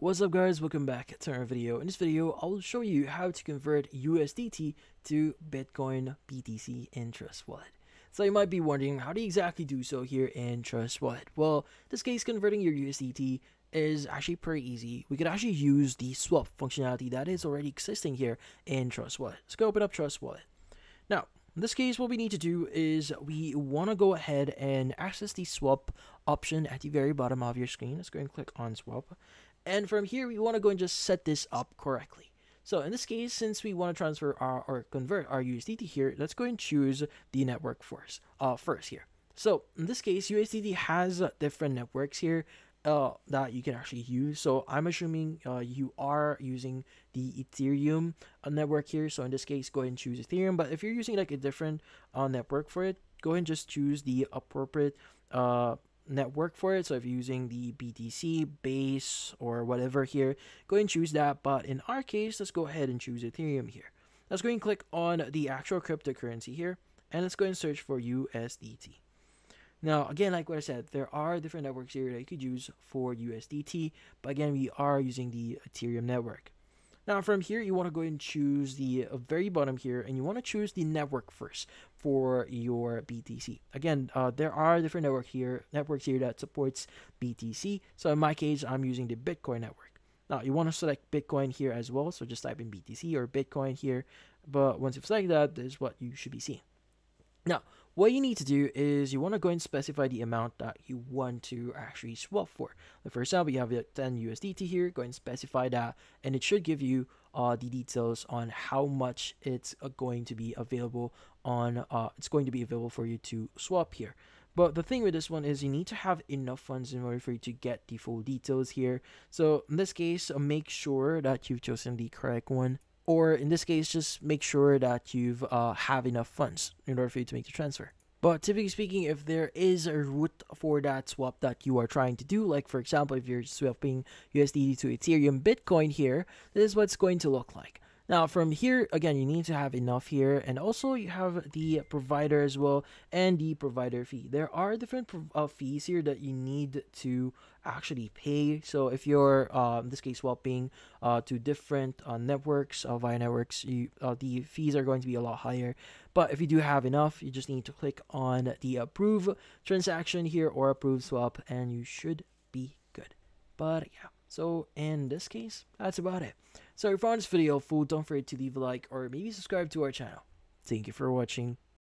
What's up guys, welcome back to our video. In this video I will show you how to convert USDT to Bitcoin BTC in Trust Wallet. So you might be wondering, how do you exactly do so here in Trust Wallet? Well, in this case, converting your USDT is actually pretty easy. We could actually use the swap functionality that is already existing here in Trust Wallet. Let's go open up Trust Wallet. Now in this case, what we need to do is we want to go ahead and access the swap option at the very bottom of your screen. Let's go and click on swap. And from here, we want to go and just set this up correctly. So in this case, since we want to transfer or convert our USDT here, let's go and choose the network first here. So in this case, USDT has different networks here that you can actually use. So I'm assuming you are using the Ethereum network here. So in this case, go ahead and choose Ethereum. But if you're using like a different network for it, go ahead and just choose the appropriate network for it. So if you're using the BTC base or whatever here, go ahead and choose that. But in our case, let's go ahead and choose Ethereum here. Let's go ahead and click on the actual cryptocurrency here, and let's go ahead and search for USDT. Now again, like what I said, there are different networks here that you could use for USDT, but again, we are using the Ethereum network. Now from here, you want to go ahead and choose the very bottom here, and you want to choose the network first for your BTC. Again, there are different networks here that supports BTC. So in my case, I'm using the Bitcoin network. Now you want to select Bitcoin here as well. So just type in BTC or Bitcoin here. But once you've selected that, this is what you should be seeing. Now, what you need to do is you want to go and specify the amount that you want to actually swap for. For example, you have 10 USDT here, go ahead and specify that, and it should give you the details on how much it's going to be available on. It's going to be available for you to swap here. But the thing with this one is you need to have enough funds in order for you to get the full details here. So in this case, make sure that you've chosen the correct one. Or in this case, just make sure that you've have enough funds in order for you to make the transfer. But typically speaking, if there is a route for that swap that you are trying to do, like for example, if you're swapping USDT to Ethereum Bitcoin here, this is what's going to look like. Now from here, again, you need to have enough here, and also you have the provider as well and the provider fee. There are different fees here that you need to actually pay. So if you're, in this case, swapping to different networks, via networks, the fees are going to be a lot higher. But if you do have enough, you just need to click on the approve transaction here or approve swap, and you should be good. But yeah. So in this case, that's about it. So if you found this video helpful, don't forget to leave a like or maybe subscribe to our channel. Thank you for watching.